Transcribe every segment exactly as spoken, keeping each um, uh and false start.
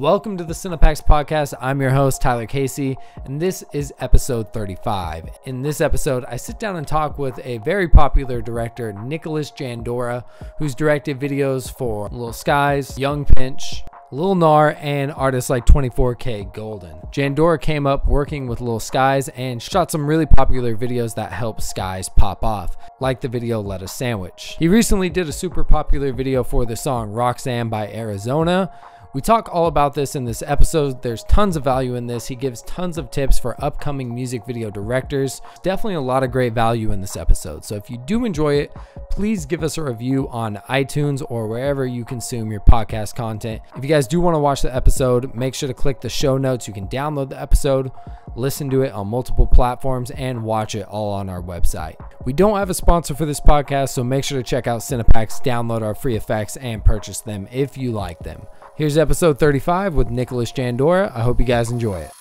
Welcome to the CinePacks podcast. I'm your host, Tyler Casey, and this is episode thirty-five. In this episode, I sit down and talk with a very popular director, Nicholas Jandora, who's directed videos for Lil Skies, Young Pinch, Lil Gnar, and artists like twenty-four K Golden. Jandora came up working with Lil Skies and shot some really popular videos that helped Skies pop off, like the video Lettuce Sandwich. He recently did a super popular video for the song Roxanne by Arizona. We talk all about this in this episode. There's tons of value in this. He gives tons of tips for upcoming music video directors. Definitely a lot of great value in this episode. So if you do enjoy it, please give us a review on iTunes or wherever you consume your podcast content. If you guys do want to watch the episode, make sure to click the show notes. You can download the episode, listen to it on multiple platforms, and watch it all on our website. We don't have a sponsor for this podcast, so make sure to check out CinePacks, download our free effects, and purchase them if you like them. Here's episode thirty-five with Nicholas Jandora. I hope you guys enjoy it.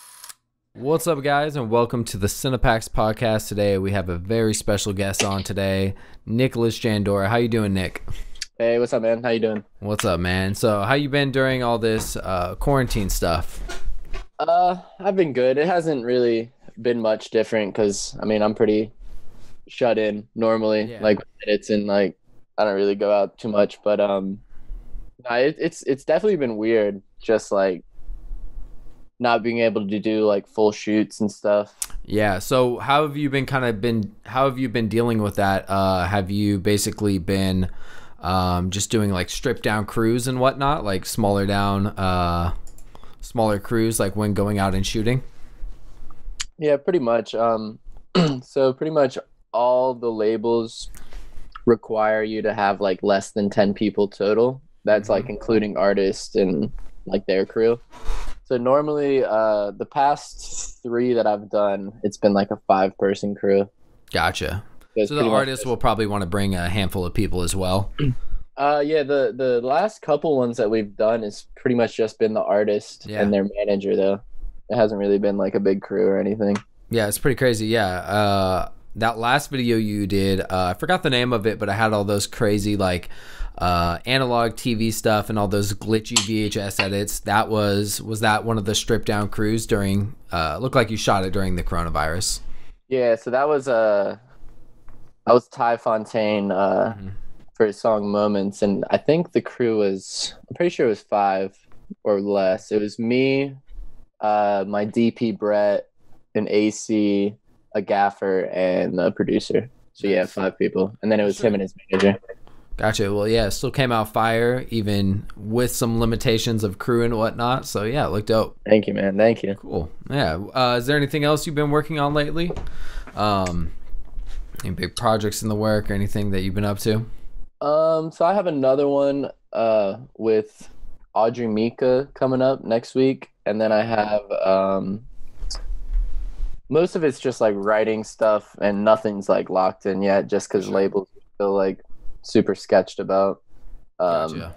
What's up, guys, and welcome to the CinePacks podcast. Today we have a very special guest on today, Nicholas Jandora. How you doing, Nick? Hey, what's up, man? How you doing? What's up, man? So how you been during all this uh, quarantine stuff? Uh, I've been good. It hasn't really been much different because, I mean, I'm pretty shut in normally. Yeah. Like, it's in, like, I don't really go out too much, but um. No, it, it's it's definitely been weird, just like not being able to do like full shoots and stuff. Yeah. So how have you been kind of been? How have you been dealing with that? Uh, have you basically been um, just doing like stripped down crews and whatnot, like smaller down, uh, smaller crews, like when going out and shooting? Yeah, pretty much. Um, so pretty much all the labels require you to have like less than ten people total. That's like including artists and like their crew. So normally uh, the past three that I've done, it's been like a five person crew. Gotcha. So, so the artists will probably want to bring a handful of people as well. Uh, yeah, the, the last couple ones that we've done is pretty much just been the artist yeah. and their manager though. It hasn't really been like a big crew or anything. Yeah, it's pretty crazy. Yeah. Uh, that last video you did, uh, I forgot the name of it, but I had all those crazy like Uh, analog T V stuff and all those glitchy V H S edits. That was was that one of the stripped down crews during? Uh, looked like you shot it during the coronavirus. Yeah, so that was uh, that was Ty Fontaine uh, mm-hmm. for his song Moments, and I think the crew was, I'm pretty sure it was five or less. It was me, uh, my D P Brett, an A C, a gaffer, and a producer. So yeah, five people, and then it was sure. him and his manager. Gotcha. Well, yeah, still came out fire, even with some limitations of crew and whatnot. So, yeah, it looked dope. Thank you, man. Thank you. Cool. Yeah. Uh, is there anything else you've been working on lately? Um, any big projects in the work or anything that you've been up to? Um, so I have another one uh, with Audrey Mika coming up next week. And then I have um, most of it's just like writing stuff and nothing's like locked in yet just because labels feel like super sketched about um gotcha.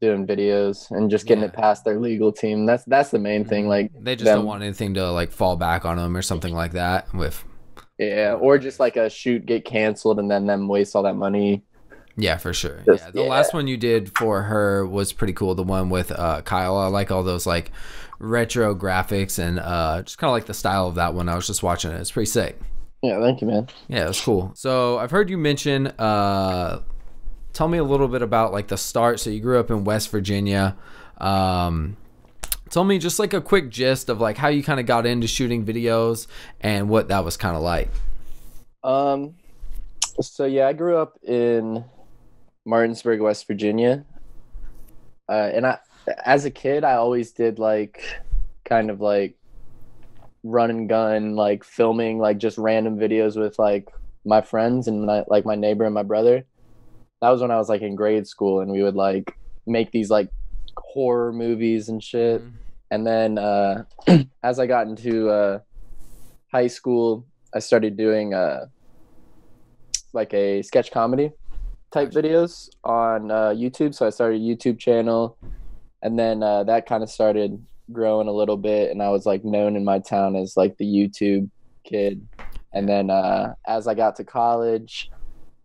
doing videos and just getting yeah. it past their legal team. That's that's the main thing. Like they just them. don't want anything to like fall back on them or something like that with yeah or just like a shoot get canceled and then them waste all that money. Yeah, for sure. Just, yeah the yeah. last one you did for her was pretty cool, the one with uh Kyle. I like all those like retro graphics and uh just kind of like the style of that one. I was just watching it. It's pretty sick. Yeah, thank you, man. Yeah, it was cool. So I've heard you mention uh tell me a little bit about like the start. So you grew up in West Virginia. Um, tell me just like a quick gist of like how you kind of got into shooting videos and what that was kind of like. Um, so yeah, I grew up in Martinsburg, West Virginia. Uh, and I, as a kid, I always did like kind of like run and gun, like filming, like just random videos with like my friends and my, like my neighbor and my brother. That was when I was like in grade school and we would like make these like horror movies and shit. Mm-hmm. And then uh, as I got into uh, high school, I started doing uh, like a sketch comedy type videos on uh, YouTube. So I started a YouTube channel and then uh, that kind of started growing a little bit. And I was like known in my town as like the YouTube kid. And then uh, as I got to college,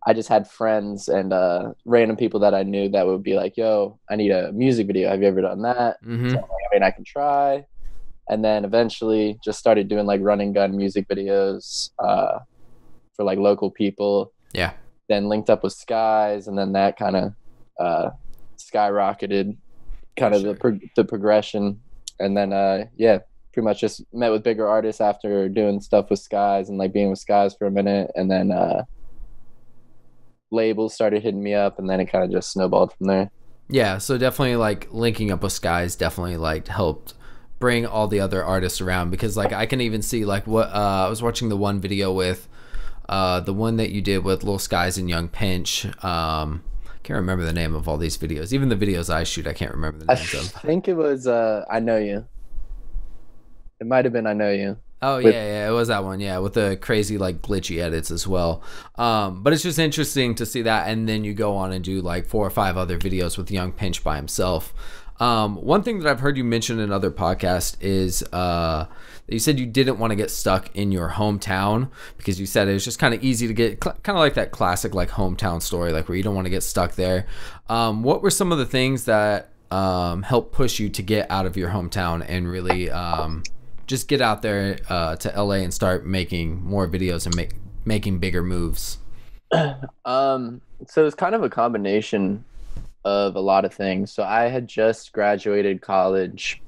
I just had friends and uh, random people that I knew that would be like, yo, I need a music video. Have you ever done that? Mm-hmm. So I'm like, I mean, I can try. And then eventually just started doing like run and gun music videos uh, for like local people. Yeah. Then linked up with Skies, and then that kind of uh, skyrocketed kind of sure. the, pro the progression. And then, uh, yeah, pretty much just met with bigger artists after doing stuff with Skies and like being with Skies for a minute. And then uh, labels started hitting me up, and then it kind of just snowballed from there. Yeah. So definitely like linking up with Skies definitely like helped bring all the other artists around, because like I can even see like what uh, I was watching the one video with uh, the one that you did with Lil Skies and Young Pinch. Um, can't remember the name of all these videos. Even the videos I shoot, I can't remember the names I of. I think it was uh, I Know You. It might have been I Know You. Oh, with, yeah, yeah, it was that one, yeah, with the crazy, like, glitchy edits as well. Um, but it's just interesting to see that, and then you go on and do, like, four or five other videos with Young Pinch by himself. Um, one thing that I've heard you mention in other podcasts is uh, that you said you didn't want to get stuck in your hometown, because you said it was just kind of easy to get, kind of like that classic like hometown story, like where you don't want to get stuck there. Um, what were some of the things that um, helped push you to get out of your hometown and really um, just get out there uh, to L A and start making more videos and make, making bigger moves? Um, so it's kind of a combination of a lot of things. So I had just graduated college.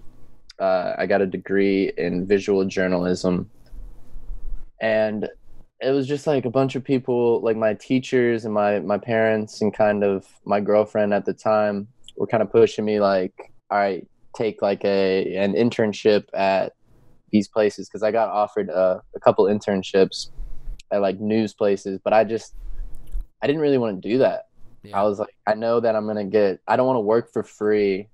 Uh, I got a degree in visual journalism. And it was just like a bunch of people, like my teachers and my, my parents and kind of my girlfriend at the time were kind of pushing me like, all right, take like a an internship at these places. Cause I got offered a, a couple internships at like news places, but I just, I didn't really want to do that. I was like, I know that I'm going to get, I don't want to work for free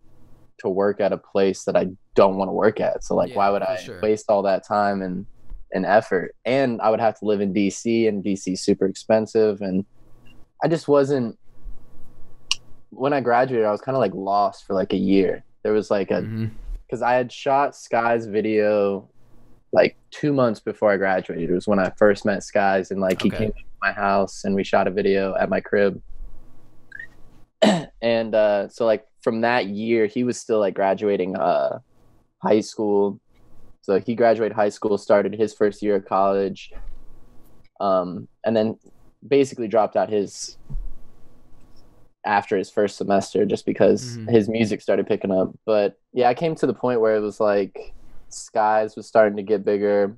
to work at a place that I don't want to work at. So like, yeah, why would I sure. waste all that time and, and effort? And I would have to live in D C, and D C super expensive. And I just wasn't, when I graduated, I was kind of like lost for like a year. There was like a, mm-hmm. cause I had shot Sky's video like two months before I graduated. It was when I first met Sky's, and like, okay. he came to my house and we shot a video at my crib. And uh, so, like, from that year, he was still, like, graduating uh, high school. So he graduated high school, started his first year of college, um, and then basically dropped out his after his first semester just because mm-hmm. his music started picking up. But, yeah, I came to the point where it was, like, Skies was starting to get bigger.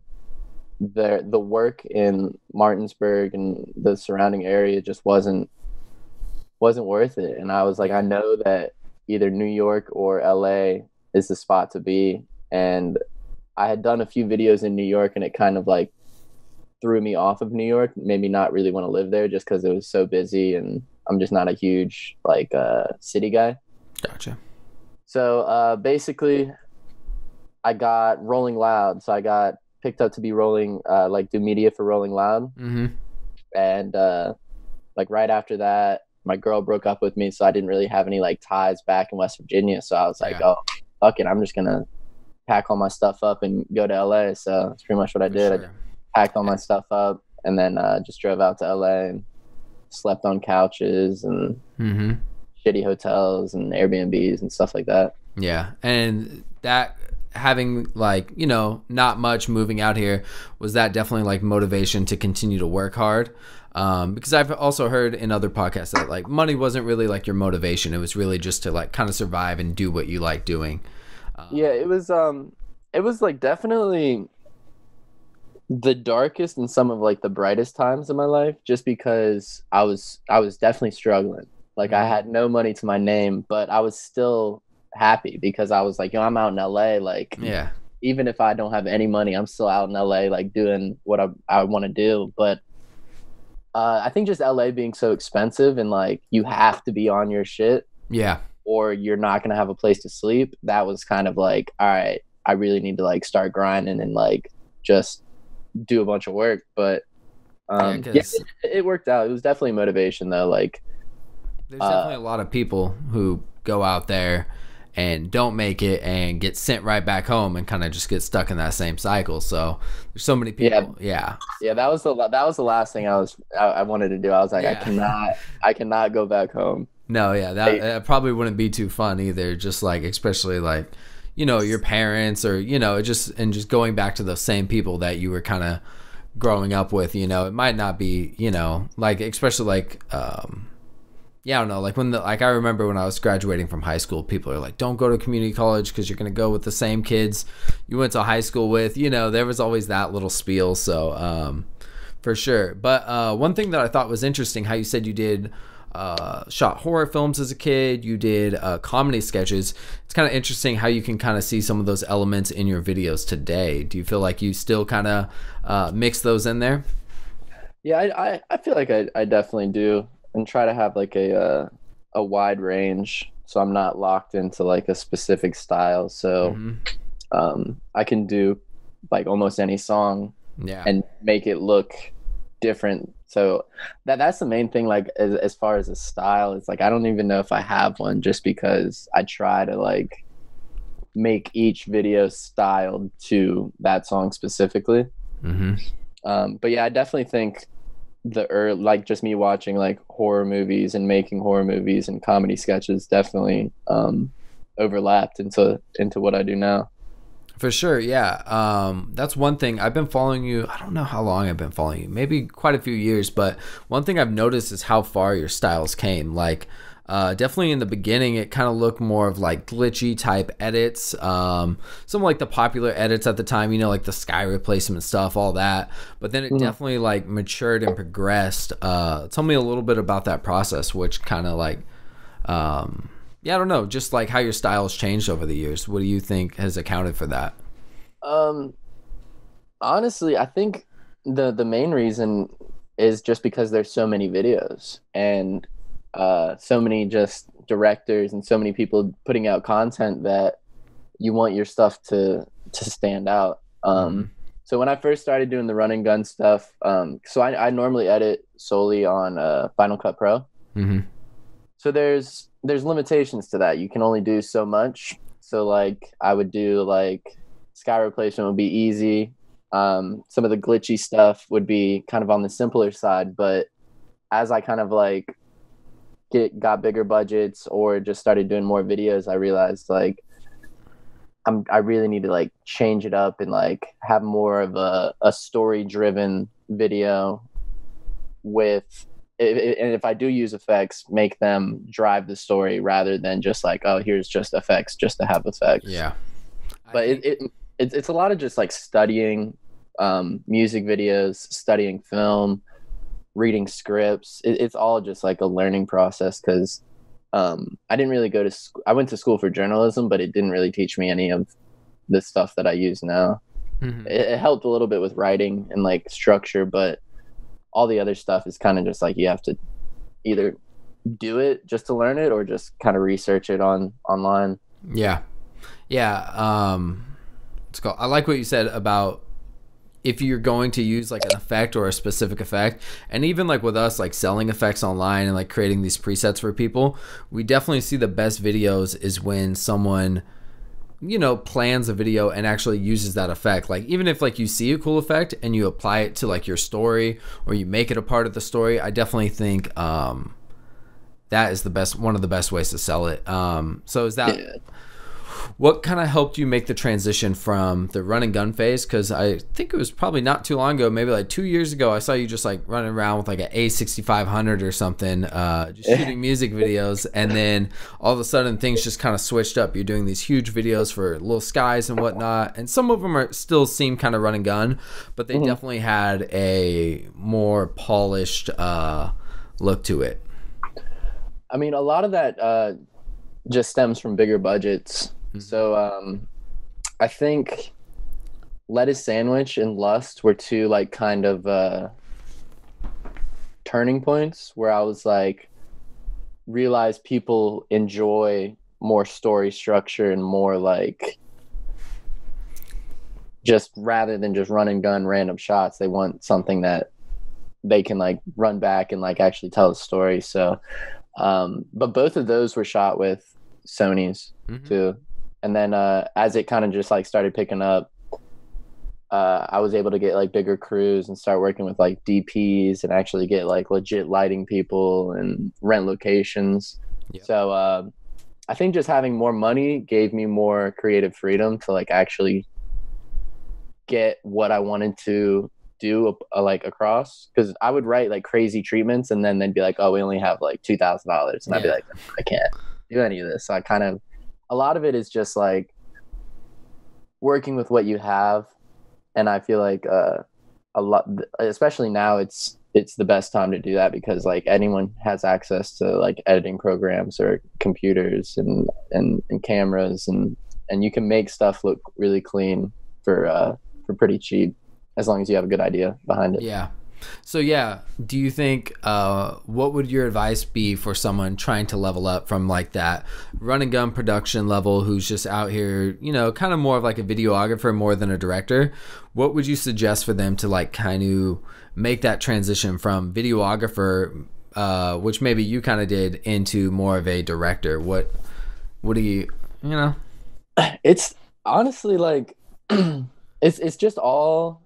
The, the work in Martinsburg and the surrounding area just wasn't. wasn't worth it, and I was like, I know that either New York or L A is the spot to be. And I had done a few videos in New York, and it kind of like threw me off of New York, made me not really want to live there just because it was so busy, and I'm just not a huge like uh city guy. Gotcha. So uh basically I got Rolling Loud, so I got picked up to be rolling uh like do media for Rolling Loud. Mm-hmm. And uh like right after that, my girl broke up with me, so I didn't really have any like ties back in West Virginia. So I was like, yeah. oh, fuck it. I'm just going to pack all my stuff up and go to L A. So that's pretty much what I did. Sure. I packed all my stuff up, and then uh, just drove out to L A and slept on couches and mm-hmm. shitty hotels and Airbnbs and stuff like that. Yeah. And that having like, you know, not much moving out here, was that definitely like motivation to continue to work hard? Um, because I've also heard in other podcasts that like money wasn't really like your motivation. It was really just to like kind of survive and do what you like doing. Um, yeah, it was, um, it was like definitely the darkest and some of like the brightest times in my life, just because I was, I was definitely struggling. Like I had no money to my name, but I was still happy because I was like, yo, I'm out in L A. Like, yeah, even if I don't have any money, I'm still out in L A, like doing what I, I want to do. But Uh, I think just L A being so expensive and like you have to be on your shit, yeah, or you're not gonna have a place to sleep. That was kind of like, all right, I really need to like start grinding and like just do a bunch of work. But um, yeah, yeah it, it worked out. It was definitely motivation though. Like, there's uh, definitely a lot of people who go out there and don't make it and get sent right back home and kind of just get stuck in that same cycle. So there's so many people. Yeah. Yeah. Yeah, that was the, that was the last thing I was, I, I wanted to do. I was like, yeah. I cannot, I cannot go back home. No. Yeah. That, hey. That probably wouldn't be too fun either. Just like, especially like, you know, your parents or, you know, just, and just going back to the same people that you were kind of growing up with, you know, it might not be, you know, like, especially like, um, yeah, I don't know. Like when the, like I remember when I was graduating from high school, people are like, don't go to community college because you're going to go with the same kids you went to high school with, you know, there was always that little spiel. So, um, for sure. But, uh, one thing that I thought was interesting, how you said you did, uh, shot horror films as a kid, you did, uh, comedy sketches. It's kind of interesting how you can kind of see some of those elements in your videos today. Do you feel like you still kind of, uh, mix those in there? Yeah, I, I, I feel like I, I definitely do. And try to have like a uh, a wide range, so I'm not locked into like a specific style. So mm-hmm. um, I can do like almost any song, yeah, and make it look different. So that that's the main thing. Like as, as far as a style, it's like I don't even know if I have one, just because I try to like make each video styled to that song specifically. Mm-hmm. Um, but yeah, I definitely think. The or like just me watching like horror movies and making horror movies and comedy sketches definitely um overlapped into into what I do now, for sure. Yeah. Um that's one thing I've been following you. I don't know how long I've been following you, maybe quite a few years, but one thing I've noticed is how far your styles came. Like Uh, definitely in the beginning, it kind of looked more of like glitchy type edits, um, some like the popular edits at the time, you know, like the sky replacement stuff, all that. But then it mm-hmm. definitely like matured and progressed. Uh, tell me a little bit about that process, which kind of like, um, yeah, I don't know, just like how your style's changed over the years. What do you think has accounted for that? Um, honestly, I think the the main reason is just because there's so many videos and. Uh, so many just directors and so many people putting out content that you want your stuff to to stand out. Um, so when I first started doing the run and gun stuff, um, so I, I normally edit solely on uh, Final Cut Pro. Mm-hmm. So there's there's limitations to that. You can only do so much. So like I would do like sky replacement would be easy. Um, some of the glitchy stuff would be kind of on the simpler side. But as I kind of like Get, got bigger budgets or just started doing more videos, I realized like I'm I really need to like change it up and like have more of a, a story driven video with it, it, and if I do use effects, make them drive the story rather than just like, oh, here's just effects just to have effects. Yeah, but it, it, it it's a lot of just like studying um music videos, studying film, reading scripts. It, it's all just like a learning process, because um, I didn't really go to school. I went to school for journalism, but it didn't really teach me any of the stuff that I use now. Mm-hmm. It, it helped a little bit with writing and like structure, but all the other stuff is kind of just like you have to either do it just to learn it or just kind of research it on online. Yeah. Yeah. Um, it's cool. I like what you said about if you're going to use like an effect or a specific effect. And even like with us like selling effects online and like creating these presets for people, we definitely see the best videos is when someone, you know, plans a video and actually uses that effect. Like even if like you see a cool effect and you apply it to like your story or you make it a part of the story, I definitely think um, that is the best, one of the best ways to sell it. Um, so is that... Yeah. What kind of helped you make the transition from the run and gun phase? Because I think it was probably not too long ago, maybe like two years ago, I saw you just like running around with like an A sixty-five hundred or something, uh, just shooting music videos. And then all of a sudden things just kind of switched up. You're doing these huge videos for Lil Skies and whatnot. And some of them are still seem kind of run and gun, but they mm-hmm. definitely had a more polished uh, look to it. I mean, a lot of that uh, just stems from bigger budgets. So um, I think Lettuce Sandwich and Lust were two like kind of uh, turning points where I was like, realize people enjoy more story structure and more like just rather than just run and gun random shots. They want something that they can like run back and like actually tell a story. So, um, but both of those were shot with Sony's mm-hmm. too. And then uh, as it kind of just like started picking up, uh, I was able to get like bigger crews and start working with like D Ps and actually get like legit lighting people and rent locations. Yeah. So uh, I think just having more money gave me more creative freedom to like actually get what I wanted to do uh, like across, because I would write like crazy treatments and then they'd be like, oh, we only have like two thousand dollars, and yeah. I'd be like, I can't do any of this. So I kind of, a lot of it is just like working with what you have, and I feel like uh a lot, especially now, it's it's the best time to do that, because like anyone has access to like editing programs or computers and and, and cameras, and and you can make stuff look really clean for uh for pretty cheap, as long as you have a good idea behind it. Yeah. So yeah, do you think, uh, what would your advice be for someone trying to level up from like that run and gun production level, who's just out here, you know, kind of more of like a videographer more than a director? What would you suggest for them to like kind of make that transition from videographer, uh, which maybe you kind of did, into more of a director? What, what do you, you know? It's honestly like, it's, it's just all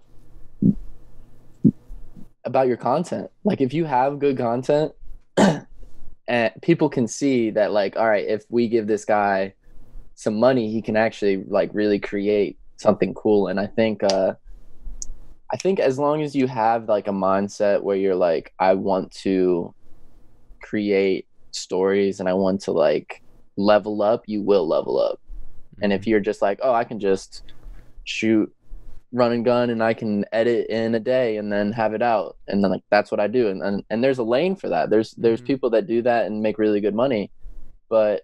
about your content. Like if you have good content and people can see that, like, all right, if we give this guy some money, he can actually like really create something cool. And I think uh I think as long as you have like a mindset where you're like, I want to create stories and I want to like level up, you will level up. And if you're just like, oh, I can just shoot run and gun and I can edit in a day and then have it out, and then like that's what I do, and and, and there's a lane for that. There's there's mm-hmm. people that do that and make really good money, but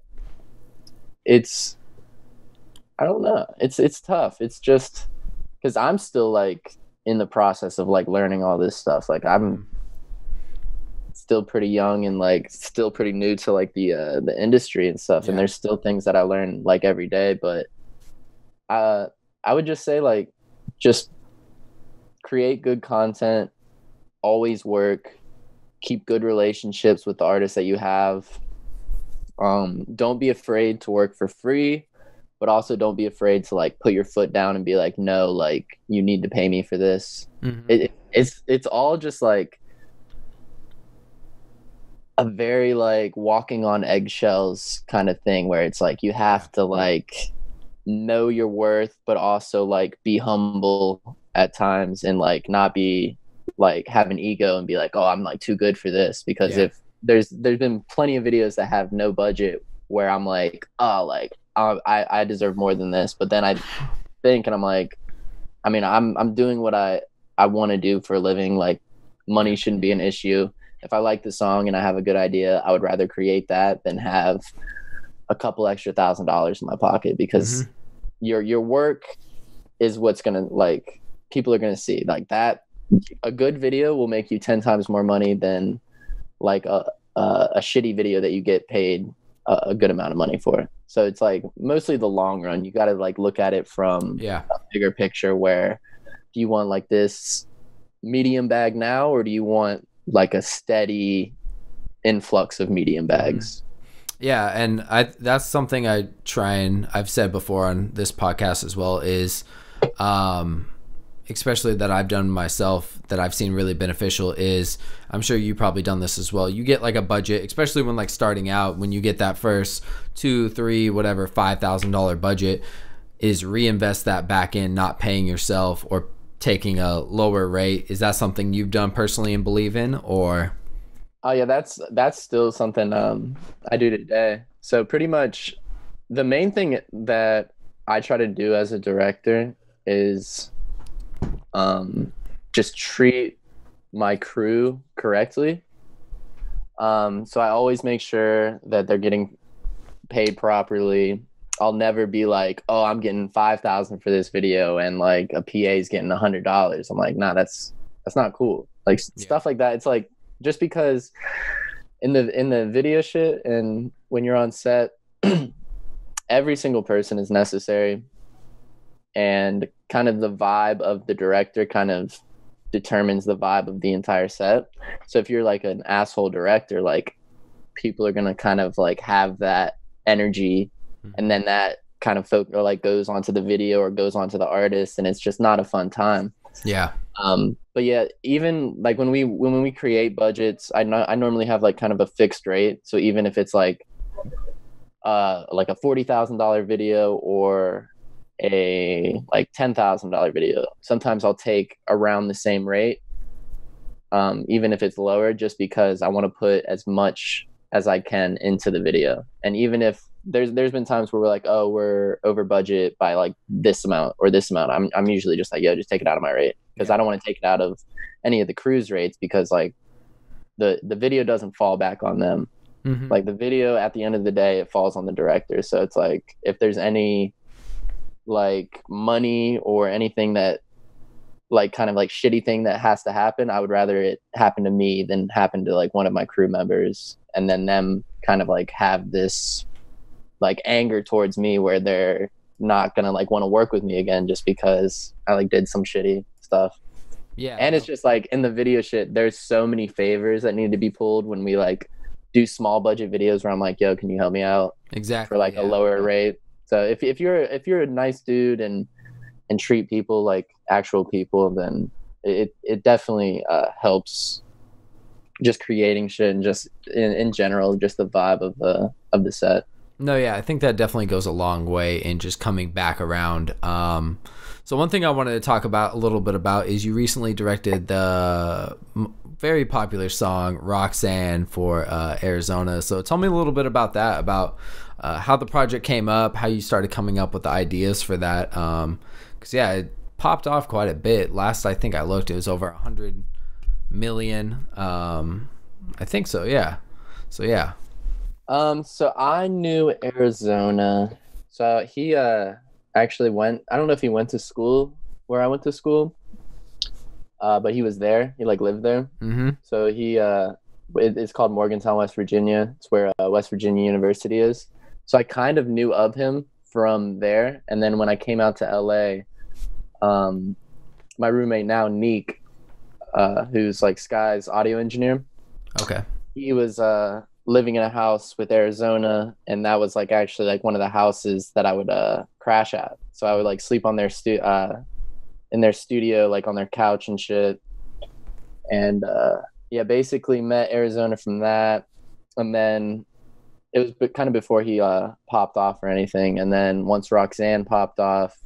it's I don't know, it's it's tough. It's just because I'm still like in the process of like learning all this stuff. Like I'm still pretty young and like still pretty new to like the uh the industry and stuff, yeah. and there's still things that I learn like every day. But uh I would just say like just create good content, always work, keep good relationships with the artists that you have. Um, don't be afraid to work for free, but also don't be afraid to like put your foot down and be like, no, like you need to pay me for this. Mm-hmm. It, it's, it's all just like a very like walking on eggshells kind of thing, where it's like, you have to like know your worth, but also like be humble at times and like not be like have an ego and be like, oh, I'm like too good for this, because yeah. if there's there's been plenty of videos that have no budget where I'm like, oh, like uh, I I deserve more than this, but then I think and I'm like, I mean, I'm I'm doing what I I want to do for a living. Like money shouldn't be an issue. If I like the song and I have a good idea, I would rather create that than have a couple extra thousand dollars in my pocket, because mm-hmm. your your work is what's gonna like people are gonna see. Like that a good video will make you ten times more money than like a a, a shitty video that you get paid a, a good amount of money for. So it's like mostly the long run. You got to like look at it from yeah. a bigger picture, where do you want like this medium bag now, or do you want like a steady influx of medium bags? Mm-hmm. Yeah, and I that's something I try and I've said before on this podcast as well, is um especially that I've done myself, that I've seen really beneficial, is I'm sure you've probably done this as well. You get like a budget, especially when like starting out, when you get that first two, three, whatever, five thousand dollar budget, is reinvest that back in, not paying yourself or taking a lower rate. Is that something you've done personally and believe in, or? Oh yeah, that's that's still something um, I do today. So pretty much the main thing that I try to do as a director is um, just treat my crew correctly. Um, so I always make sure that they're getting paid properly. I'll never be like, oh, I'm getting five thousand dollars for this video and like a P A's getting one hundred dollars. I'm like, nah, that's that's not cool. Like yeah. stuff like that. It's like, just because in the in the video shit and when you're on set, every single person is necessary, and kind of the vibe of the director kind of determines the vibe of the entire set. So if you're like an asshole director, like people are gonna kind of like have that energy, and then that kind of folk or like goes onto the video or goes onto the artist, and it's just not a fun time. Yeah. Um, but yeah, even like when we when, when we create budgets, I no, I normally have like kind of a fixed rate. So even if it's like uh like a forty thousand dollar video or a like ten thousand dollar video, sometimes I'll take around the same rate, um, even if it's lower, just because I want to put as much as I can into the video. And even if there's there's been times where we're like, oh, we're over budget by like this amount or this amount, I'm I'm usually just like, yo, just take it out of my rate, because yeah. I don't want to take it out of any of the crew's rates, because like the the video doesn't fall back on them. Mm-hmm. Like the video at the end of the day, it falls on the director. So it's like if there's any like money or anything that like kind of like shitty thing that has to happen, I would rather it happen to me than happen to like one of my crew members, and then them kind of like have this like anger towards me where they're not gonna like want to work with me again just because I like did some shitty stuff. Yeah. And it's just like in the video shit, there's so many favors that need to be pulled when we like do small budget videos where I'm like, yo, can you help me out? Exactly. For like yeah. a lower rate. So if if you're if you're a nice dude and and treat people like actual people, then it it definitely uh helps just creating shit and just in, in general, just the vibe of the of the set. No, yeah, I think that definitely goes a long way in just coming back around. Um, so one thing I wanted to talk about a little bit about is you recently directed the very popular song Roxanne for uh, Arizona. So tell me a little bit about that, about uh, how the project came up, how you started coming up with the ideas for that. Because, um, yeah, it popped off quite a bit. Last I think I looked, it was over one hundred million. Um, I think so, yeah. So, yeah. Um, so I knew Arizona. So he uh, actually went, I don't know if he went to school where I went to school, uh, but he was there. He like lived there. Mm-hmm. So he, uh, it, it's called Morgantown, West Virginia. It's where uh, West Virginia University is. So I kind of knew of him from there. And then when I came out to L A, um, my roommate now, Neek, uh, who's like Sky's audio engineer. Okay. He was, uh, living in a house with Arizona, and that was like actually like one of the houses that I would uh crash at. So I would like sleep on their stu uh in their studio, like on their couch and shit. And uh yeah, basically met Arizona from that, and then it was b kind of before he uh popped off or anything. And then once Roxanne popped off,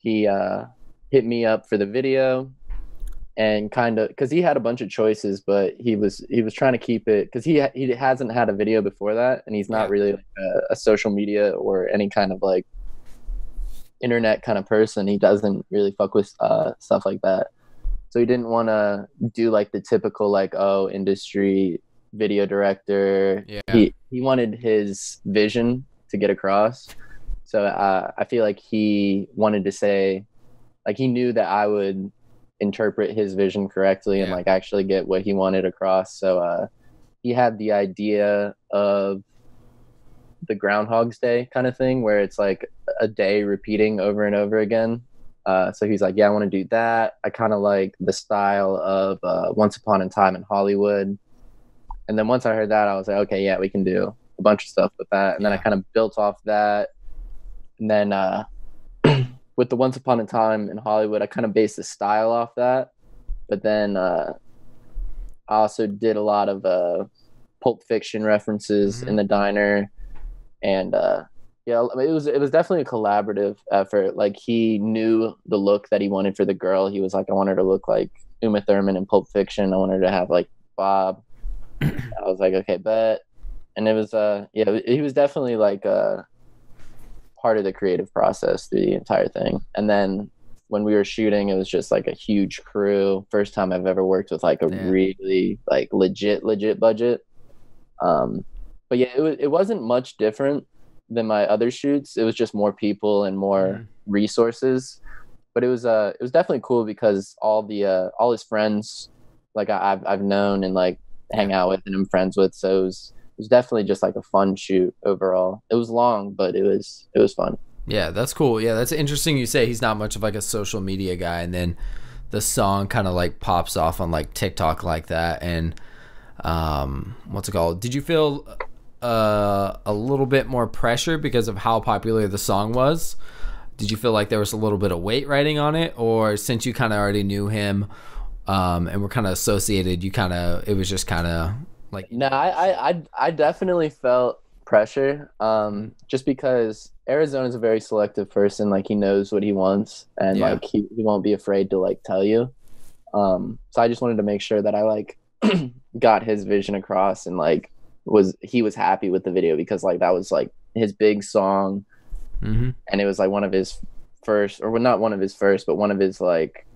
he uh hit me up for the video. And kind of, because he had a bunch of choices, but he was he was trying to keep it, because he he hasn't had a video before that, and he's not really like a, a social media or any kind of like internet kind of person. He doesn't really fuck with uh, stuff like that, so he didn't want to do like the typical like, oh, industry video director. Yeah. He he wanted his vision to get across, so uh, I feel like he wanted to say, like he knew that I would interpret his vision correctly and yeah. like actually get what he wanted across. So uh he had the idea of the Groundhog's Day kind of thing, where it's like a day repeating over and over again. Uh so he's like, yeah, I want to do that. I kind of like the style of uh Once Upon a Time in Hollywood. And then once I heard that, I was like, okay, yeah, we can do a bunch of stuff with that. And yeah. then I kind of built off that. And then uh with the Once Upon a Time in Hollywood, I kind of based the style off that. But then uh, I also did a lot of uh, Pulp Fiction references mm-hmm. in the diner. And uh, yeah, it was it was definitely a collaborative effort. Like he knew the look that he wanted for the girl. He was like, I want her to look like Uma Thurman in Pulp Fiction. I want her to have like bob. I was like, okay, bet. And it was, uh, yeah, he was definitely like... Uh, part of the creative process through the entire thing. And then when we were shooting, it was just like a huge crew. First time I've ever worked with like a yeah. really like legit legit budget. Um but yeah, it, was, it wasn't much different than my other shoots. It was just more people and more mm. resources. But it was uh it was definitely cool because all the uh all his friends like I, I've, I've known and like hang out with and I'm friends with. So it was It was definitely just like a fun shoot overall. It was long, but it was it was fun. Yeah, that's cool. Yeah, that's interesting. You say he's not much of like a social media guy, and then the song kind of like pops off on like TikTok like that. And um, what's it called? Did you feel uh, a little bit more pressure because of how popular the song was? Did you feel like there was a little bit of weight riding on it, or since you kind of already knew him um, and were kind of associated, you kind of it was just kind of like? No, I I I definitely felt pressure, um, just because Arizona's a very selective person. Like, he knows what he wants, and yeah. like he, he won't be afraid to like tell you. Um, so I just wanted to make sure that I like got his vision across, and like was he was happy with the video, because like that was like his big song. Mm-hmm. And it was like one of his first, or well, not one of his first, but one of his like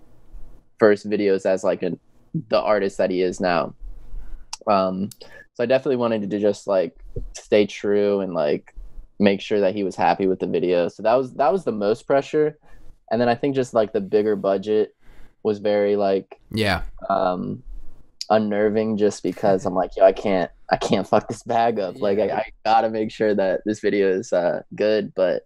first videos as like a, the artist that he is now. Um, so I definitely wanted to just like stay true and like make sure that he was happy with the video. So that was that was the most pressure. And then I think just like the bigger budget was very like yeah um, unnerving, just because I'm like, yo, I can't I can't fuck this bag up. Yeah. Like I, I gotta make sure that this video is uh, good, but.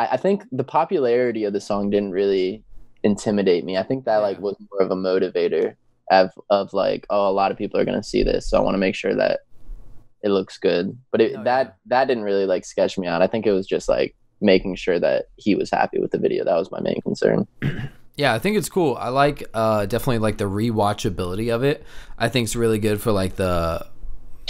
I think the popularity of the song didn't really intimidate me. I think that yeah. like was more of a motivator of, of like, oh, a lot of people are going to see this, so I want to make sure that it looks good. But it, oh, that yeah. that didn't really like sketch me out. I think it was just like making sure that he was happy with the video. That was my main concern. Yeah, I think it's cool. I like uh, definitely like the rewatchability of it. I think it's really good for like the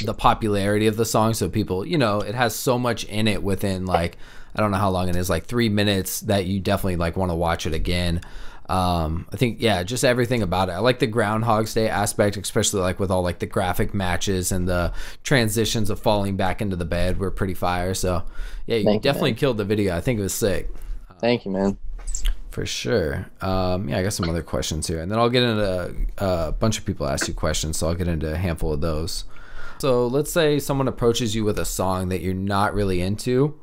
the popularity of the song. So people, you know, it has so much in it within like, I don't know how long it is, like three minutes that you definitely like want to watch it again. Um, I think, yeah, just everything about it. I like the Groundhog's Day aspect, especially like with all like the graphic matches and the transitions of falling back into the bed were pretty fire. So yeah, you Thank definitely you, killed the video. I think it was sick. Thank you, man. For sure. Um, yeah, I got some other questions here, and then I'll get into a, a bunch of people ask you questions. So I'll get into a handful of those. So let's say someone approaches you with a song that you're not really into.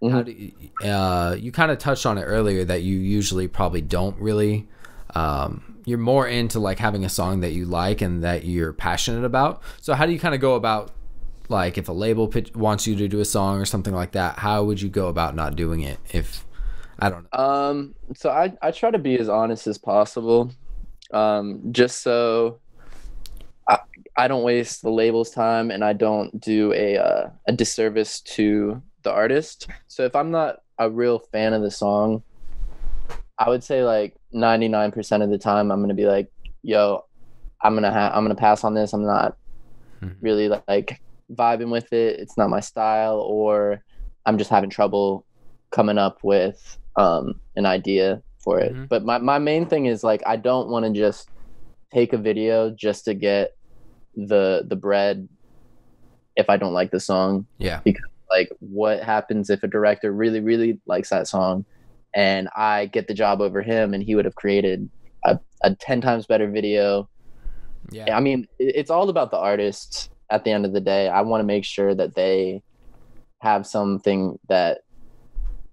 Mm-hmm. How do you, uh, you kind of touched on it earlier that you usually probably don't really, um, you're more into like having a song that you like and that you're passionate about. So how do you kind of go about, like if a label pitch, wants you to do a song or something like that, how would you go about not doing it? If I don't know. Um, so I, I try to be as honest as possible. Um, just so I, I don't waste the label's time, and I don't do a, uh, a disservice to the artist. So if I'm not a real fan of the song, I would say like ninety-nine percent of the time I'm gonna be like, yo, I'm gonna ha- I'm gonna pass on this. I'm not really like vibing with it. It's not my style, or I'm just having trouble coming up with um an idea for it. Mm-hmm. But my, my main thing is like, I don't want to just take a video just to get the the bread if I don't like the song. Yeah. Because like, what happens if a director really, really likes that song and I get the job over him, and he would have created a, a ten times better video? Yeah. I mean, it's all about the artist at the end of the day. I want to make sure that they have something that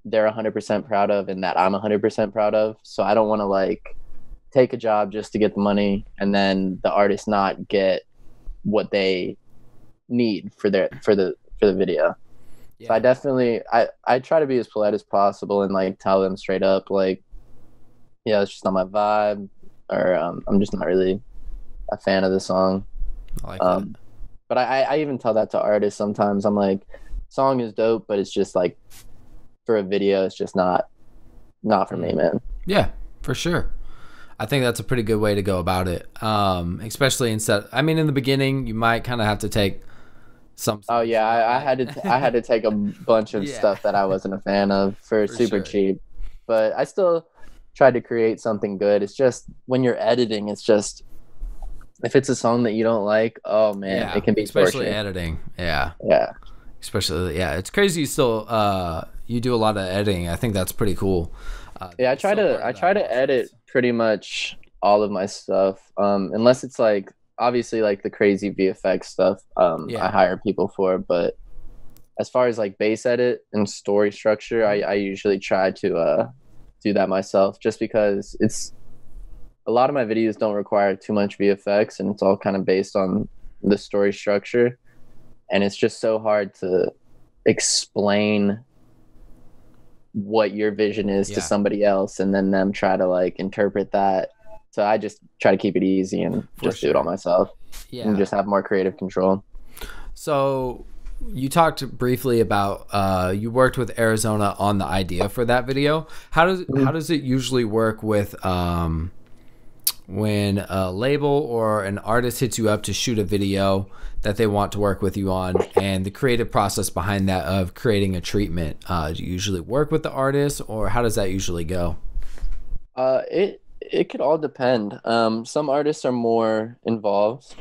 they're one hundred percent proud of and that I'm one hundred percent proud of. So I don't want to like take a job just to get the money and then the artist not get what they need for their, for the, for the video. Yeah. So I definitely, I, I try to be as polite as possible and like tell them straight up, like, yeah, it's just not my vibe, or um, I'm just not really a fan of the song. I like um, that. But I, I even tell that to artists sometimes. I'm like, song is dope, but it's just like for a video, it's just not, not for me, man. Yeah, for sure. I think that's a pretty good way to go about it. Um, especially instead, I mean, in the beginning, you might kind of have to take some oh yeah I, I had to t- I had to take a bunch of yeah. stuff that I wasn't a fan of for, for super sure. cheap, but I still tried to create something good. It's just when you're editing, it's just if it's a song that you don't like, oh man, yeah, it can be especially torture. Editing yeah yeah especially yeah it's crazy. You still uh you do a lot of editing. I think that's pretty cool. uh, yeah I try to I try to edit pretty much all of my stuff, um unless it's like obviously like the crazy V F X stuff um yeah. I hire people for, but as far as like base edit and story structure, I, I usually try to uh do that myself, just because it's a lot of my videos don't require too much V F X, and it's all kind of based on the story structure, and it's just so hard to explain what your vision is yeah. to somebody else and then them try to like interpret that. So I just try to keep it easy and For just sure. do it all myself yeah. and just have more creative control. So you talked briefly about uh, you worked with Arizona on the idea for that video. How does mm-hmm. how does it usually work with um, when a label or an artist hits you up to shoot a video that they want to work with you on, and the creative process behind that of creating a treatment? Uh, do you usually work with the artist, or how does that usually go? Uh, it it could all depend. Um, some artists are more involved.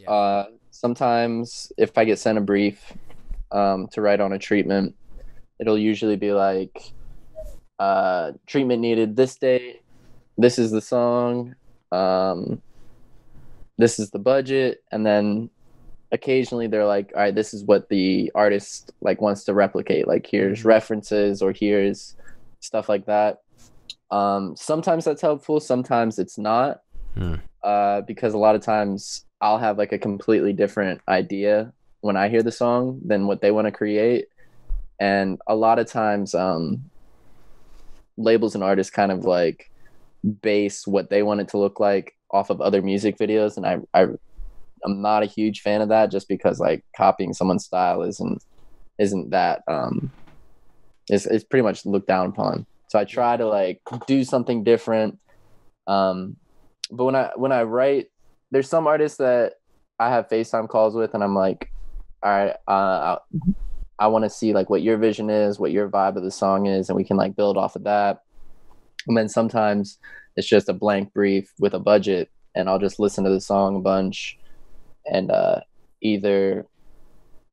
Yeah. Uh, sometimes if I get sent a brief um, to write on a treatment, it'll usually be like, uh, treatment needed this date, this is the song, um, this is the budget, and then occasionally they're like, all right, this is what the artist like wants to replicate. Like, here's references or here's stuff like that. Um, sometimes that's helpful. Sometimes it's not, hmm. uh, because a lot of times I'll have like a completely different idea when I hear the song than what they want to create. And a lot of times, um, labels and artists kind of like base what they want it to look like off of other music videos. And I, I, I'm not a huge fan of that, just because like copying someone's style isn't, isn't that, um, it's, it's pretty much looked down upon. So I try to like do something different. Um, but when I, when I write, there's some artists that I have FaceTime calls with and I'm like, all right, uh, I, I want to see like what your vision is, what your vibe of the song is. And we can like build off of that. And then sometimes it's just a blank brief with a budget, and I'll just listen to the song a bunch, and uh, either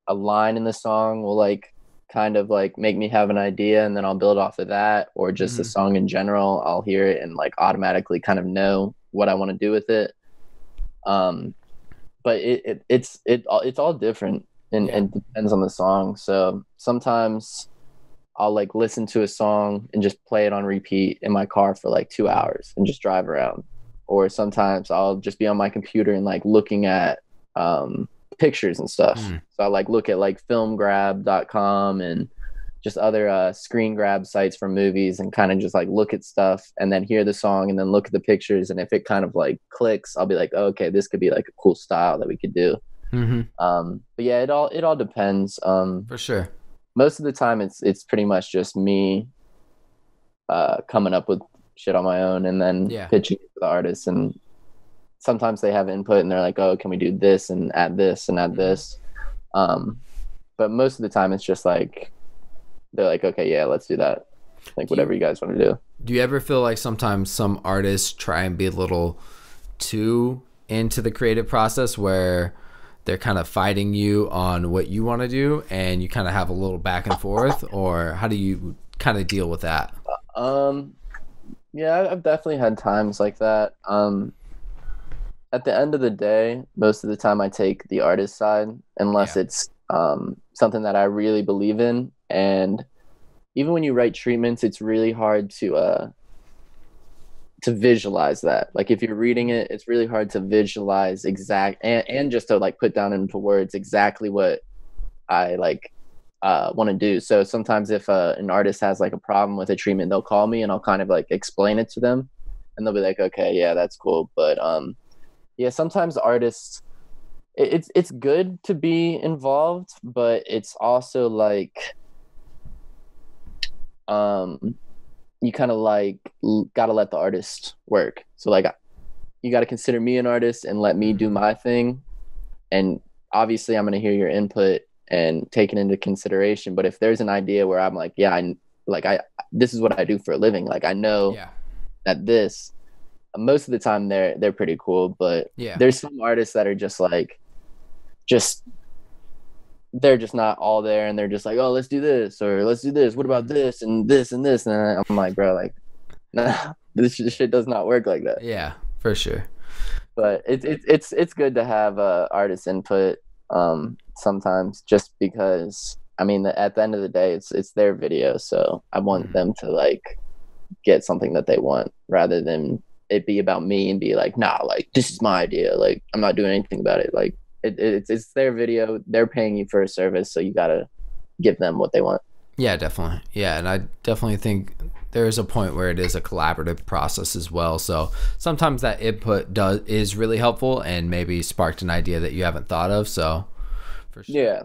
a line in the song will like kind of like make me have an idea, and then I'll build off of that, or just mm-hmm. the song in general. I'll hear it and like automatically kind of know what I want to do with it. Um, but it, it it's it it's all different, and, yeah. and depends on the song. So sometimes I'll like listen to a song and just play it on repeat in my car for like two hours and just drive around. Or sometimes I'll just be on my computer and like looking at um pictures and stuff. Mm. So I like look at like film grab dot com and just other uh screen grab sites for movies, and kind of just like look at stuff and then hear the song and then look at the pictures, and if it kind of like clicks, I'll be like, oh, okay, this could be like a cool style that we could do. Mm-hmm. Um but yeah, it all it all depends. Um for sure, most of the time it's it's pretty much just me uh coming up with shit on my own, and then yeah. pitching it to the artists. And sometimes they have input and they're like, oh, can we do this and add this and add this? Um, but most of the time it's just like, they're like, okay, yeah, let's do that. Like whatever you guys want to do. Do you ever feel like sometimes some artists try and be a little too into the creative process, where they're kind of fighting you on what you want to do and you kind of have a little back and forth? Or how do you kind of deal with that? Um, yeah, I've definitely had times like that. Um, At the end of the day, most of the time I take the artist side, unless yeah. it's um, something that I really believe in. And even when you write treatments, it's really hard to uh, to visualize that. Like if you're reading it, it's really hard to visualize exact and, and just to like put down into words exactly what I like uh, want to do. So sometimes if uh, an artist has like a problem with a treatment, they'll call me and I'll kind of like explain it to them, and they'll be like, okay, yeah, that's cool. But um, yeah, sometimes artists, it, it's it's good to be involved, but it's also like, um, you kind of like l- gotta let the artist work. So like, you gotta consider me an artist and let me do my thing. And obviously, I'm gonna hear your input and take it into consideration. But if there's an idea where I'm like, yeah, I like I this is what I do for a living. Like I know yeah. that this. Most of the time they're they're pretty cool, but yeah. there's some artists that are just like, just they're just not all there, and they're just like, oh, let's do this or let's do this. What about this and this and this? And I'm like, bro, like, nah, this shit does not work like that. Yeah, for sure. But it's it, it's it's good to have uh, artist input um, sometimes, just because I mean, the, at the end of the day, it's it's their video, so I want mm-hmm. them to like get something that they want, rather than it be about me and be like, nah, like this is my idea, like I'm not doing anything about it. Like it, it, it's it's their video, they're paying you for a service, so you gotta give them what they want. Yeah, definitely. Yeah, and I definitely think there is a point where it is a collaborative process as well. So sometimes that input does is really helpful and maybe sparked an idea that you haven't thought of. So for sure. Yeah.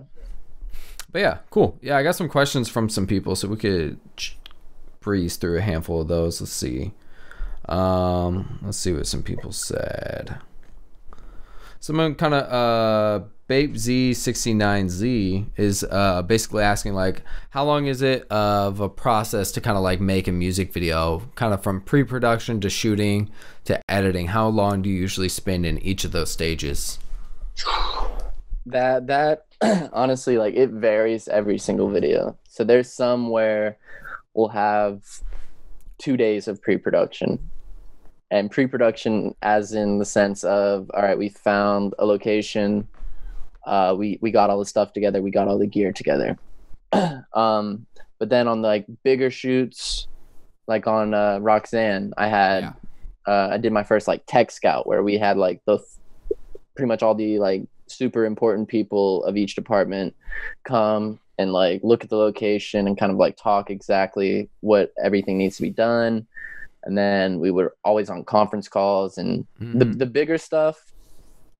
But yeah, cool. Yeah, I got some questions from some people, so we could breeze through a handful of those. Let's see. Um, let's see what some people said. Someone kind of uh, Bape Z sixty-nine Z is uh, basically asking, like, how long is it of a process to kind of like make a music video, kind of from pre-production to shooting to editing? How long do you usually spend in each of those stages? That that honestly, like, it varies every single video. So there's some where we'll have two days of pre-production. And pre-production as in the sense of, all right, we found a location, uh, we, we got all the stuff together, we got all the gear together. um, but then on the, like, bigger shoots, like on uh, Roxanne, I had, yeah. uh, I did my first like tech scout where we had like the, pretty much all the like super important people of each department come and like look at the location and kind of like talk exactly what everything needs to be done. And then we were always on conference calls and mm-hmm. the, the bigger stuff,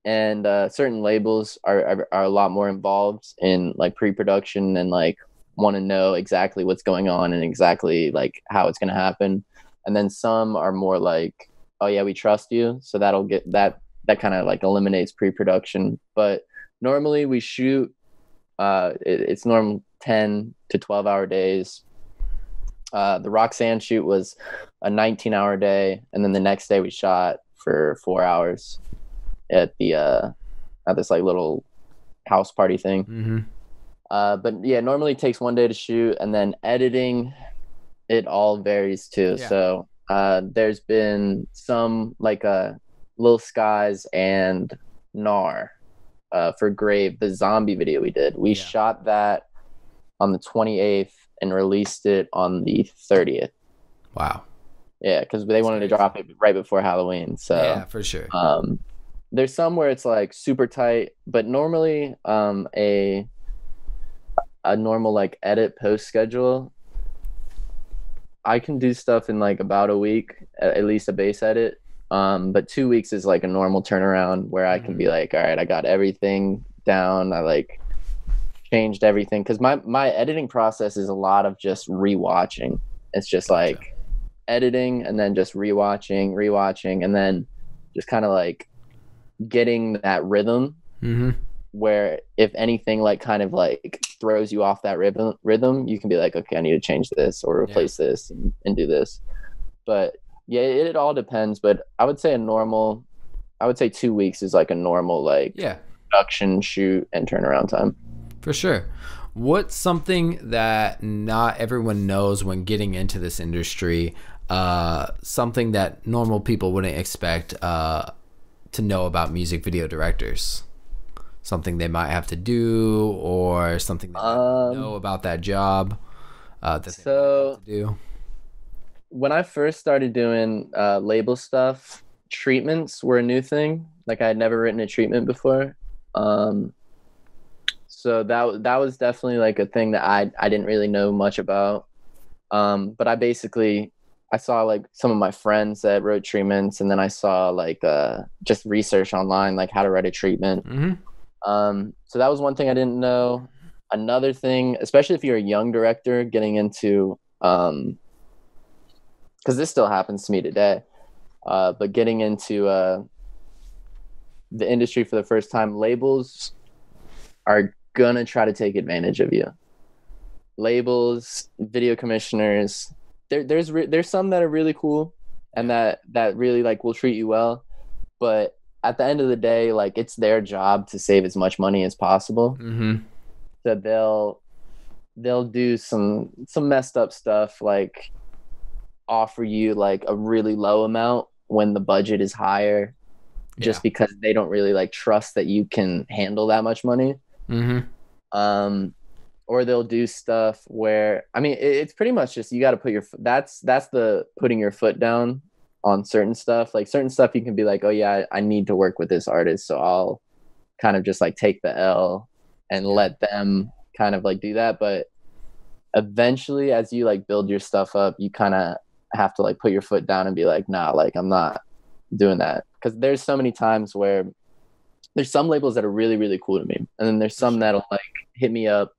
and uh, certain labels are, are, are a lot more involved in like pre-production and like want to know exactly what's going on and exactly like how it's going to happen. And then some are more like, oh yeah, we trust you. So that'll get that, that kind of like eliminates pre-production. But normally we shoot, uh, it, it's normal ten to twelve hour days. Uh, the Roxanne shoot was a nineteen hour day, and then the next day we shot for four hours at the uh, at this like little house party thing. Mm-hmm. uh, but yeah, normally it takes one day to shoot, and then editing, it all varies too. Yeah. So uh, there's been some like uh, Lil Skies and Gnar uh, for Grave, the zombie video we did. We yeah. shot that on the twenty-eighth. And released it on the thirtieth. Wow. Yeah, because they That's wanted crazy. to drop it right before Halloween. So yeah, for sure. Um, there's some where it's like super tight, but normally um, a a normal like edit post schedule, I can do stuff in like about a week, at least a base edit. Um, but two weeks is like a normal turnaround where I mm-hmm. can be like, all right, I got everything down. I like. Changed everything, because my my editing process is a lot of just rewatching. It's just like gotcha. editing and then just rewatching, rewatching, and then just kind of like getting that rhythm. Mm-hmm. Where if anything like kind of like throws you off that rhythm, rhythm, you can be like, okay, I need to change this or replace yeah. this and, and do this. But yeah, it, it all depends. But I would say a normal, I would say two weeks is like a normal like yeah. production, shoot, and turnaround time. For sure. What's something that not everyone knows when getting into this industry, uh, something that normal people wouldn't expect uh, to know about music video directors? Something they might have to do, or something they um, know about that job uh, that so they have to do? When I first started doing uh, label stuff, treatments were a new thing. Like, I had never written a treatment before. Um So that that was definitely like a thing that I I didn't really know much about, um, but I basically I saw like some of my friends that wrote treatments, and then I saw like uh, just research online, like how to write a treatment. Mm-hmm. Um, so that was one thing I didn't know. Another thing, especially if you're a young director getting into, um, because this still happens to me today, uh, but getting into uh, the industry for the first time, labels are gonna try to take advantage of you. Labels, video commissioners, there there's re there's some that are really cool and that that really like will treat you well, but at the end of the day, like, it's their job to save as much money as possible. Mm-hmm. So they'll they'll do some some messed up stuff, like offer you like a really low amount when the budget is higher, just yeah. because they don't really like trust that you can handle that much money. Mm-hmm. Um, or they'll do stuff where, I mean, it, it's pretty much just, you got to put your, that's, that's the putting your foot down on certain stuff. Like, certain stuff you can be like, oh yeah, I, I need to work with this artist, so I'll kind of just like take the L and yeah. let them kind of like do that. But eventually, as you like build your stuff up, you kind of have to like put your foot down and be like, nah, like, I'm not doing that. Because there's so many times where there's some labels that are really, really cool to me, and then there's some that'll like hit me up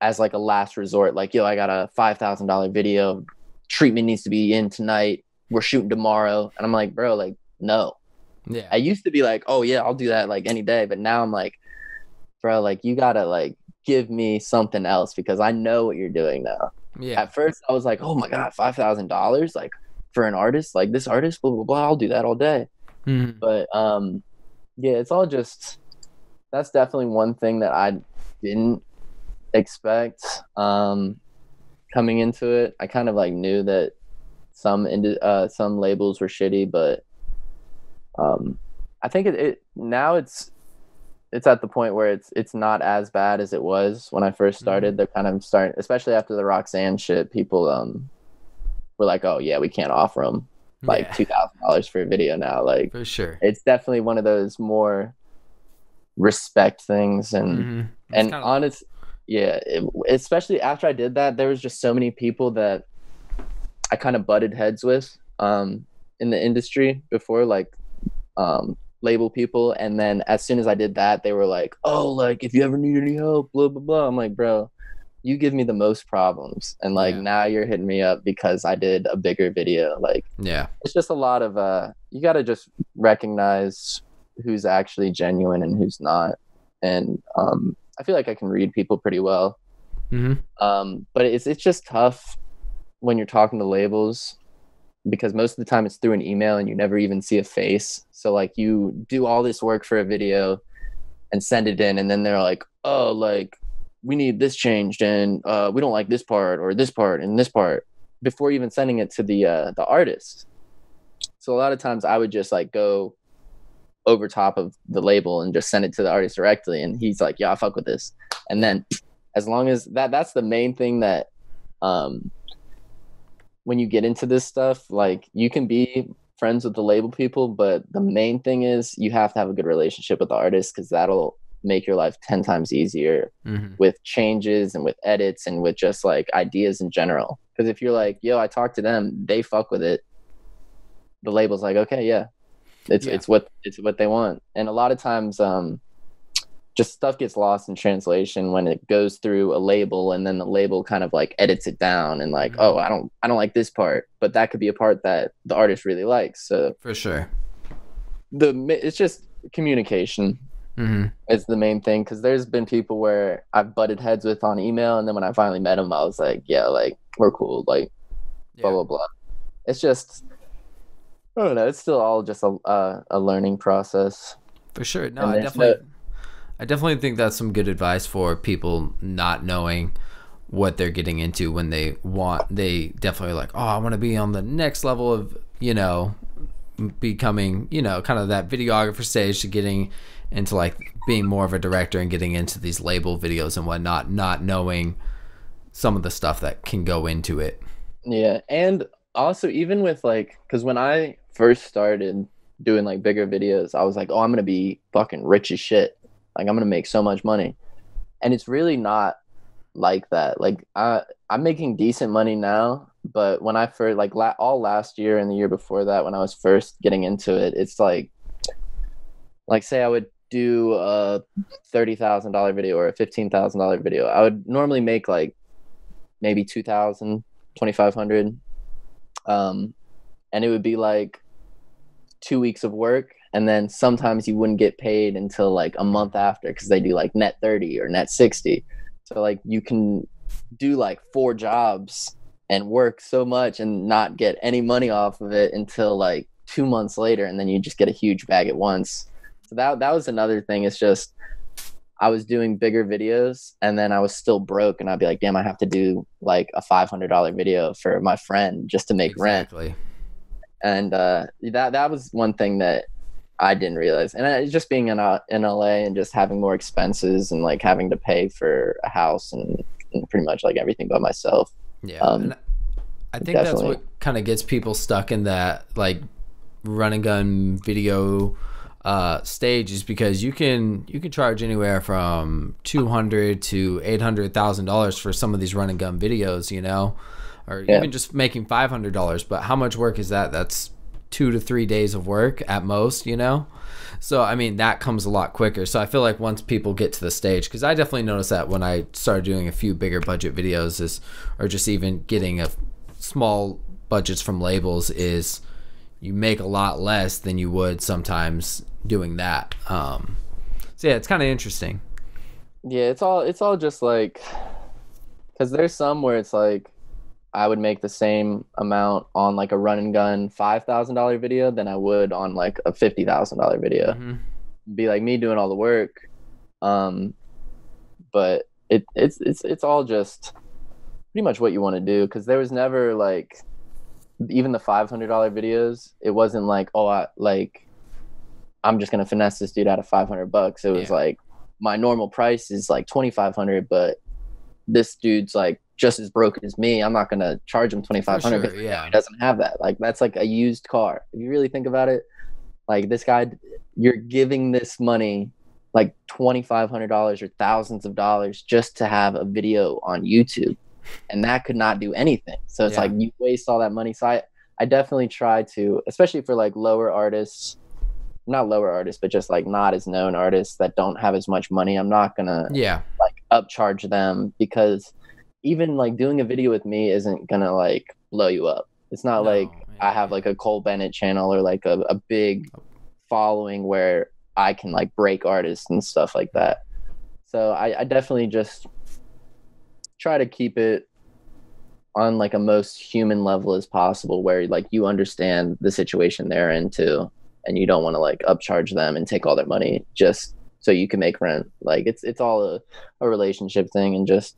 as like a last resort. Like, yo, I got a five thousand dollar video. Treatment needs to be in tonight. We're shooting tomorrow. And I'm like, bro, like, no. Yeah. I used to be like, oh yeah, I'll do that like any day. But now I'm like, bro, like you gotta like give me something else because I know what you're doing now. Yeah. At first I was like, oh my God, five thousand dollars like for an artist, like this artist, blah, blah, blah. I'll do that all day. Mm-hmm. But um, yeah, it's all just, that's definitely one thing that I didn't expect um, coming into it. I kind of like knew that some indi- uh, some labels were shitty, but um, I think it, it now it's it's at the point where it's it's not as bad as it was when I first started. Mm-hmm. They're kind of starting, especially after the Roxanne shit. People um, were like, "Oh yeah, we can't offer them like yeah. two thousand dollars for a video now." Like for sure, it's definitely one of those more respect things and mm-hmm. and kinda... honest. Yeah, it, especially after I did that, there was just so many people that I kind of butted heads with um, in the industry before, like um, label people. And then as soon as I did that, they were like, oh, like if you ever need any help, blah, blah, blah. I'm like, bro, you give me the most problems. And like yeah. now you're hitting me up because I did a bigger video. Like, yeah, it's just a lot of uh, you got to just recognize who's actually genuine and who's not. And um, I feel like I can read people pretty well. Mm-hmm. Um, but it's it's just tough when you're talking to labels, because most of the time it's through an email and you never even see a face. So like you do all this work for a video and send it in, and then they're like, oh, like we need this changed, and uh, we don't like this part or this part and this part, before even sending it to the uh, the artist. So a lot of times I would just like go over top of the label and just send it to the artist directly, and he's like, yeah, I fuck with this. And then as long as that that's the main thing that um when you get into this stuff, like you can be friends with the label people, but the main thing is you have to have a good relationship with the artist, because that'll make your life ten times easier mm-hmm. with changes and with edits and with just like ideas in general. Because if you're like, yo, I talked to them, they fuck with it, the label's like, okay, yeah, it's yeah. it's what it's what they want. And a lot of times um, just stuff gets lost in translation when it goes through a label, and then the label kind of like edits it down and like, mm-hmm. oh, I don't, I don't like this part, but that could be a part that the artist really likes. So for sure, the it's just communication mm-hmm. is the main thing. Because there's been people where I've butted heads with on email, and then when I finally met them, I was like, yeah, like we're cool, like yeah. blah blah blah. It's just, I don't know. It's still all just a uh, a learning process. For sure. No, I definitely. No, I definitely think that's some good advice for people not knowing what they're getting into when they want. They definitely like, oh, I want to be on the next level of, you know, becoming, you know, kind of that videographer stage to getting into like being more of a director and getting into these label videos and whatnot, not knowing some of the stuff that can go into it. Yeah. And also even with like, because when I first started doing like bigger videos, I was like, oh, I'm going to be fucking rich as shit. Like, I'm going to make so much money. And it's really not like that. Like, I, I'm making decent money now, but when I first, like, la- all last year and the year before that, when I was first getting into it, it's like, like, say I would do a thirty thousand dollar video or a fifteen thousand dollar video. I would normally make, like, maybe two thousand dollars, twenty-five hundred dollars. Um, and it would be, like, two weeks of work. And then sometimes you wouldn't get paid until like a month after, because they do like net thirty or net sixty. So like you can do like four jobs and work so much and not get any money off of it until like two months later. And then you just get a huge bag at once. So that that was another thing. It's just I was doing bigger videos and then I was still broke, and I'd be like, damn, I have to do like a five hundred dollar video for my friend just to make exactly. rent. And uh, that that was one thing that I didn't realize. And I, just being in, uh, in L A and just having more expenses and like having to pay for a house and, and pretty much like everything by myself. Yeah. Um, I think definitely. That's what kind of gets people stuck in that like run and gun video uh, stage, is because you can, you can charge anywhere from two hundred thousand dollars to eight hundred thousand dollars for some of these run and gun videos, you know, or yeah. even just making five hundred dollars. But how much work is that? That's two to three days of work at most, you know? So, I mean, that comes a lot quicker. So I feel like once people get to the stage, because I definitely noticed that when I started doing a few bigger budget videos is, or just even getting a small budgets from labels is you make a lot less than you would sometimes doing that. Um, so yeah, it's kind of interesting. Yeah, it's all, it's all just like, because there's some where it's like, I would make the same amount on like a run and gun five thousand dollar video than I would on like a fifty thousand dollar video. Mm-hmm. Be like me doing all the work. Um, but it, it's, it's, it's all just pretty much what you want to do. Cause there was never like, even the five hundred dollar videos, it wasn't like, oh, I like, I'm just going to finesse this dude out of five hundred bucks. It was yeah. like, my normal price is like twenty-five hundred, but this dude's like, just as broken as me, I'm not gonna charge him twenty-five hundred. Sure, yeah, he doesn't have that. Like that's like a used car. If you really think about it, like this guy, you're giving this money, like twenty-five hundred dollars or thousands of dollars just to have a video on YouTube, and that could not do anything. So it's yeah. like you waste all that money. So I, I definitely try to, especially for like lower artists, not lower artists, but just like not as known artists that don't have as much money. I'm not gonna yeah like upcharge them, because even like doing a video with me isn't gonna like blow you up. It's not no, like man. I have like a Cole Bennett channel or like a, a big following where I can like break artists and stuff like that. So I, I definitely just try to keep it on like a most human level as possible, where like you understand the situation they're into and you don't want to like upcharge them and take all their money just so you can make rent. Like it's, it's all a, a relationship thing, and just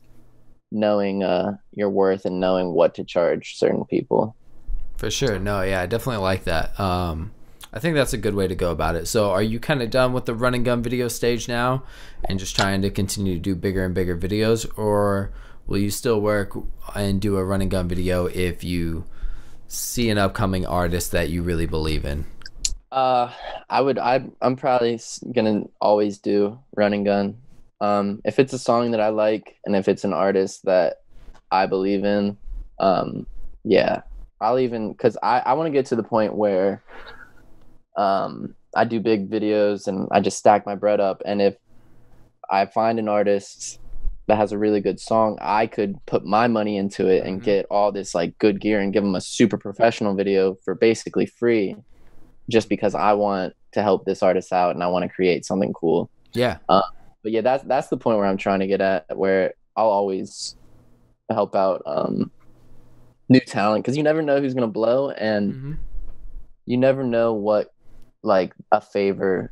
knowing uh your worth and knowing what to charge certain people. For sure. No, yeah, I definitely like that. um I think that's a good way to go about it. So are you kind of done with the run and gun video stage now and just trying to continue to do bigger and bigger videos, or will you still work and do a run and gun video if you see an upcoming artist that you really believe in? uh I would I, I'm probably gonna always do run and gun. Um, if it's a song that I like, and if it's an artist that I believe in, um, yeah, I'll even, cause I, I want to get to the point where, um, I do big videos and I just stack my bread up. And if I find an artist that has a really good song, I could put my money into it and get all this like good gear and give them a super professional video for basically free, just because I want to help this artist out and I want to create something cool. Yeah. Um, But yeah, that's, that's the point where I'm trying to get at, where I'll always help out um, new talent, because you never know who's going to blow, and mm-hmm. you never know what like a favor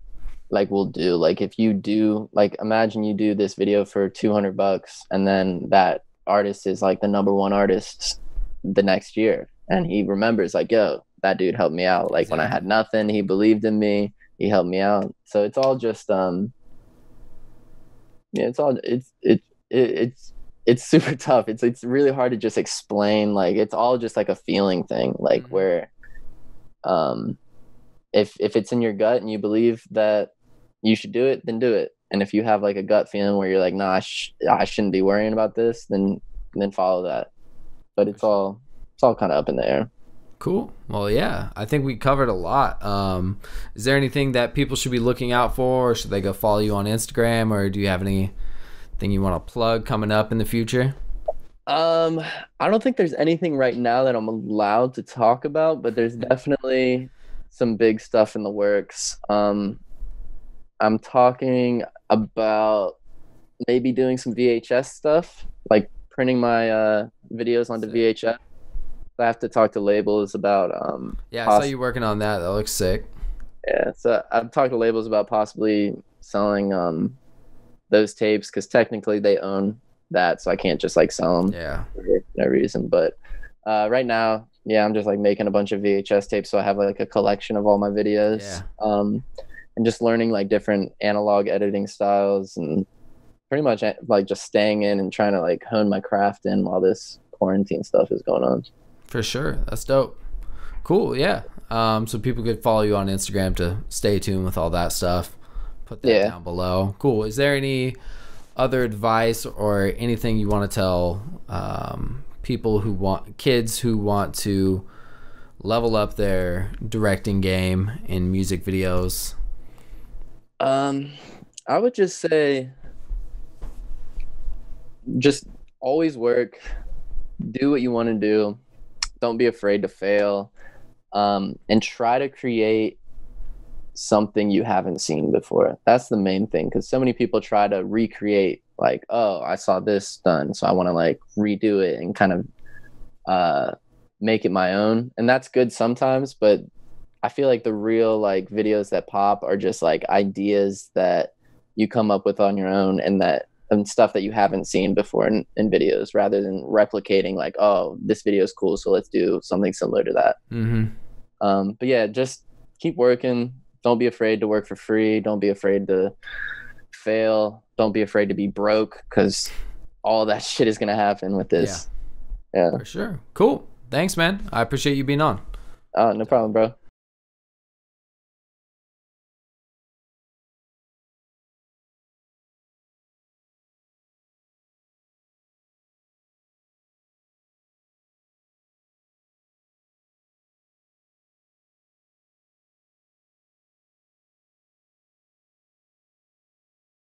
like will do. Like if you do, like imagine you do this video for two hundred bucks, and then that artist is like the number one artist the next year, and he remembers like, yo, that dude helped me out. Like exactly. when I had nothing, he believed in me, he helped me out. So it's all just... um. Yeah, it's all it's it, it it's it's super tough. It's it's really hard to just explain. Like it's all just like a feeling thing. Like mm-hmm. where, um, if if it's in your gut and you believe that you should do it, then do it. And if you have like a gut feeling where you're like, nah, I, sh I shouldn't be worrying about this, then then follow that. But it's all it's all kind of up in the air. Cool. Well, yeah, I think we covered a lot. Um, is there anything that people should be looking out for, or should they go follow you on Instagram, or do you have anything you want to plug coming up in the future? Um, I don't think there's anything right now that I'm allowed to talk about, but there's definitely some big stuff in the works. Um, I'm talking about maybe doing some V H S stuff, like printing my uh, videos onto V H S. I have to talk to labels about um yeah I saw you working on that. That looks sick. Yeah, so I've talked to labels about possibly selling um those tapes, because technically they own that, so I can't just like sell them yeah for no reason. But uh right now, yeah, I'm just like making a bunch of V H S tapes, so I have like a collection of all my videos. Yeah. Um and just learning like different analog editing styles, and pretty much like just staying in and trying to like hone my craft in while this quarantine stuff is going on. For sure. That's dope. Cool. Yeah. Um, so people could follow you on Instagram to stay tuned with all that stuff. Put that yeah. down below. Cool. Is there any other advice or anything you want to tell um, people who want, kids who want to level up their directing game in music videos? Um, I would just say just always work, do what you want to do. Don't be afraid to fail, um, and try to create something you haven't seen before. That's the main thing, because so many people try to recreate, like, oh, I saw this done, so I want to like redo it and kind of uh, make it my own. And that's good sometimes, but I feel like the real like videos that pop are just like ideas that you come up with on your own, and that and stuff that you haven't seen before in, in videos, rather than replicating like, oh, this video is cool, so let's do something similar to that. Mm-hmm. Um, but yeah, just keep working. Don't be afraid to work for free. Don't be afraid to fail. Don't be afraid to be broke, because all that shit is going to happen with this. Yeah. Yeah. For sure. Cool. Thanks, man. I appreciate you being on. Oh, no problem, bro.